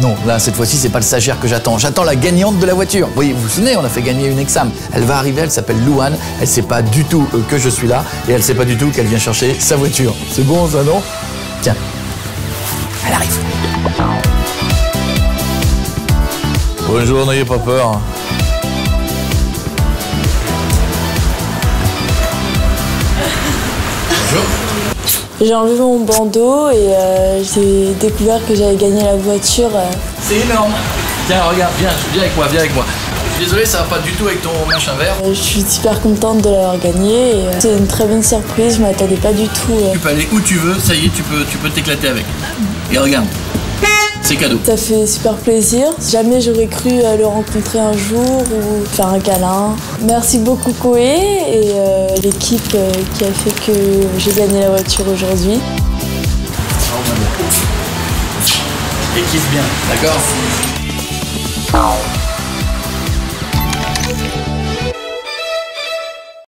Non, là, cette fois-ci, c'est pas le stagiaire que j'attends. J'attends la gagnante de la voiture. Vous voyez, vous vous souvenez, on a fait gagner une exam. Elle va arriver, elle s'appelle Louane. Elle sait pas du tout que je suis là et elle sait pas du tout qu'elle vient chercher sa voiture. C'est bon, ça, non? Tiens, elle arrive. Bonjour, n'ayez pas peur. Bonjour. J'ai enlevé mon bandeau et j'ai découvert que j'avais gagné la voiture. C'est énorme. Tiens, regarde, viens avec moi, Je suis désolé, ça va pas du tout avec ton machin vert. Je suis super contente de l'avoir gagné. C'est une très bonne surprise, je m'attendais pas du tout. Tu peux aller où tu veux, ça y est, tu peux t'éclater avec. Et regarde, c'est cadeau. Ça fait super plaisir. Jamais j'aurais cru le rencontrer un jour ou faire un câlin. Merci beaucoup Koé et l'équipe qui a fait que j'ai gagné la voiture aujourd'hui. Et kiffe bien, d'accord ?